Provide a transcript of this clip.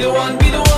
be the one, be the one.